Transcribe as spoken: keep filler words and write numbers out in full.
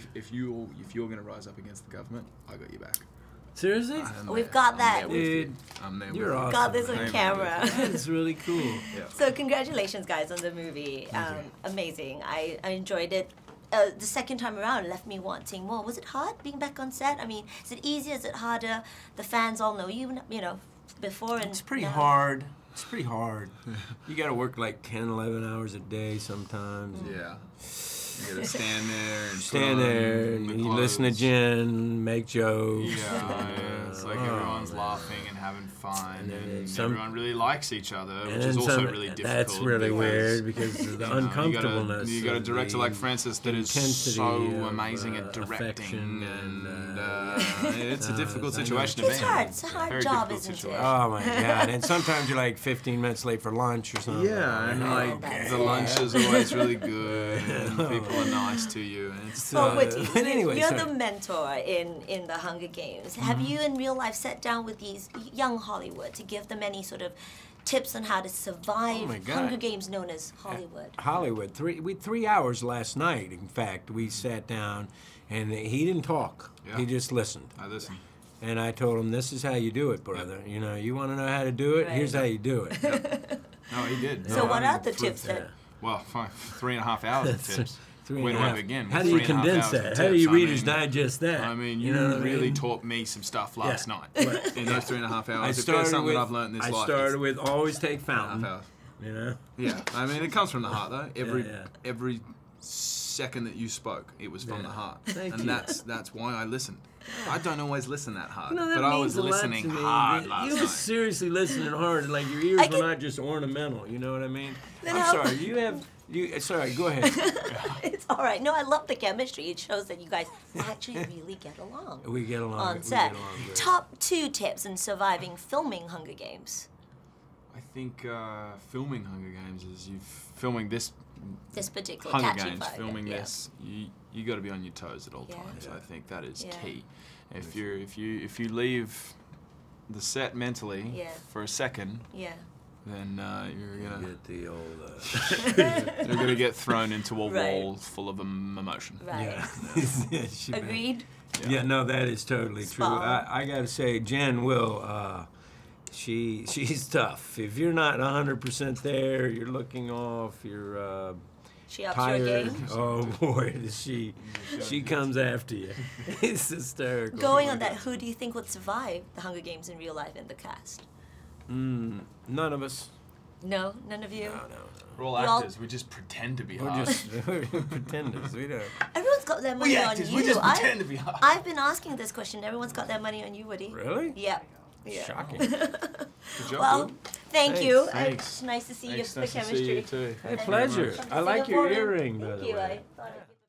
if if you if you're gonna rise up against the government, I got your back. Seriously? We've got that. Dude, you're awesome. Got this on camera. It's really cool. Yeah. So congratulations, guys, on the movie. Um, amazing. I, I enjoyed it. Uh, the second time around left me wanting more. Was it hard being back on set? I mean, is it easier? Is it harder? The fans all know you, you know, before and It's pretty now. hard. It's pretty hard. You got to work like ten, eleven hours a day sometimes. Mm. Yeah. You gotta stand there and stand there and the you listen to Jen make jokes. Yeah, yeah. It's like oh, everyone's man. laughing and having fun, and, and, and some, everyone really likes each other, which is also some, really difficult. That's really because, weird because of the you know, uncomfortableness. You got a director like Francis that is so of, amazing uh, at directing, and, and uh, it's a difficult uh, situation to be in. It's hard. It's a hard Very job, isn't situation. it? Oh my god! And sometimes you're like fifteen minutes late for lunch or something. Yeah, and like okay. the lunch is always really good. And are nice to you. And it's, oh, uh, but you, but anyway, you're sorry. the mentor in, in the Hunger Games. Have mm-hmm. you in real life sat down with these young Hollywood to give them any sort of tips on how to survive oh Hunger Games known as Hollywood? Uh, Hollywood. Three, we, three hours last night, in fact, we sat down and he didn't talk. Yeah. He just listened. I listened. And I told him, this is how you do it, brother. Yeah. You know, you want to know how to do it? Right. Here's how you do it. Yeah. No, he did. So no, what are the tips then? Yeah. Well, five, three and a half hours of tips. Where do I begin? How do you condense that? How do you Reader's Digest that? I mean, you really taught me some stuff last night in those three and a half hours. If there's something I've learned in this life, I started with always take fountain. You know? Yeah. I mean, it comes from the heart, though. Every every second that you spoke, it was from the heart, and that's that's why I listened. I don't always listen that hard, no, that but I was listening hard last night. You were seriously listening hard, like your ears were not just ornamental. You know what I mean? I'm sorry. You have. You, sorry, go ahead. It's all right. No, I love the chemistry. It shows that you guys actually really get along. We get along. On set. Along Top two tips in surviving filming Hunger Games. I think uh, filming Hunger Games is you filming this. This particular Hunger catchy Games. Fire. Filming yeah. this, you you got to be on your toes at all yeah. times. Yeah. I think that is yeah. key. If you if you if you leave the set mentally yeah. for a second. Yeah. Then uh, you're gonna get the old. Uh, you're gonna get thrown into a right. wall full of um, emotion. Right. Yeah. Yeah. Yeah, agreed. Yeah. yeah. No, that is totally Spot. true. I, I gotta say, Jen will. Uh, she she's tough. If you're not one hundred percent there, you're looking off. You're. Uh, She ups Tired. your game. Oh boy, she she comes after you. It's hysterical. Going on that, who do you think would survive the Hunger Games in real life in the cast? Mm, none of us. No, none of you. No, no, no. We're all actors. All... We just pretend to be we're hard. Just, we're pretenders. We don't. Everyone's got their money we actors, on you. We just pretend I've, to be hard. I've been asking this question. Everyone's got their money on you, Woody. Really? Yeah. yeah. Shocking. Good job, well, Woody. Thank Thanks. you. Thanks. It's nice to see Thanks. you. Nice the nice chemistry. To see you too. Hey, pleasure. I like your earring, by the way. Thank you. I thought it